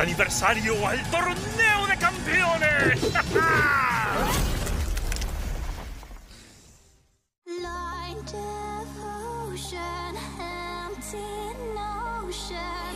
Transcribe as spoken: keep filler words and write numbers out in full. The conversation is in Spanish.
aniversario al torneo de campeones. Blind devotion, empty notion.